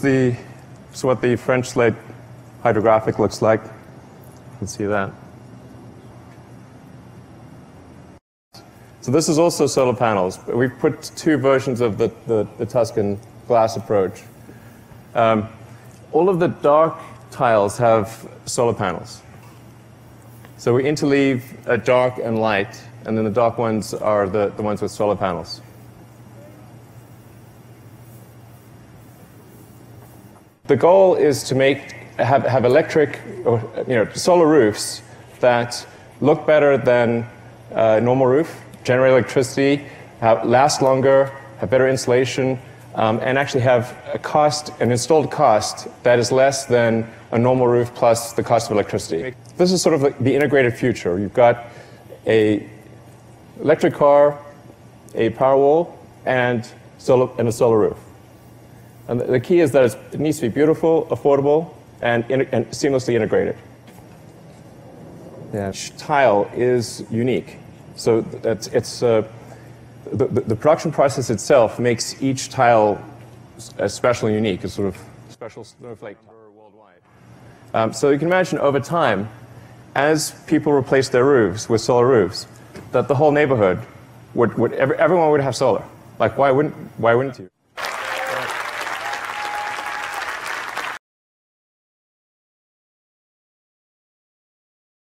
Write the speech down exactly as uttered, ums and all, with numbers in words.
The, it's what the French slate hydrographic looks like. You can see that. So this is also solar panels. We've put two versions of the, the, the Tuscan glass approach. Um, all of the dark tiles have solar panels. So we interleave a dark and light, and then the dark ones are the, the ones with solar panels. The goal is to make have, have electric, or, you know, solar roofs that look better than a uh, normal roof, generate electricity, have, last longer, have better insulation, um, and actually have a cost, an installed cost that is less than a normal roof plus the cost of electricity. This is sort of like the integrated future. You've got a electric car, a Powerwall, and solar and a solar roof. And the key is that it needs to be beautiful, affordable, and, and seamlessly integrated. Yeah. Each tile is unique. So it's, it's, uh, the, the production process itself makes each tile a special and unique, a sort of special snowflake worldwide. Um, so you can imagine over time, as people replace their roofs with solar roofs, that the whole neighborhood, would, would every, everyone would have solar. Like, why wouldn't, why wouldn't you?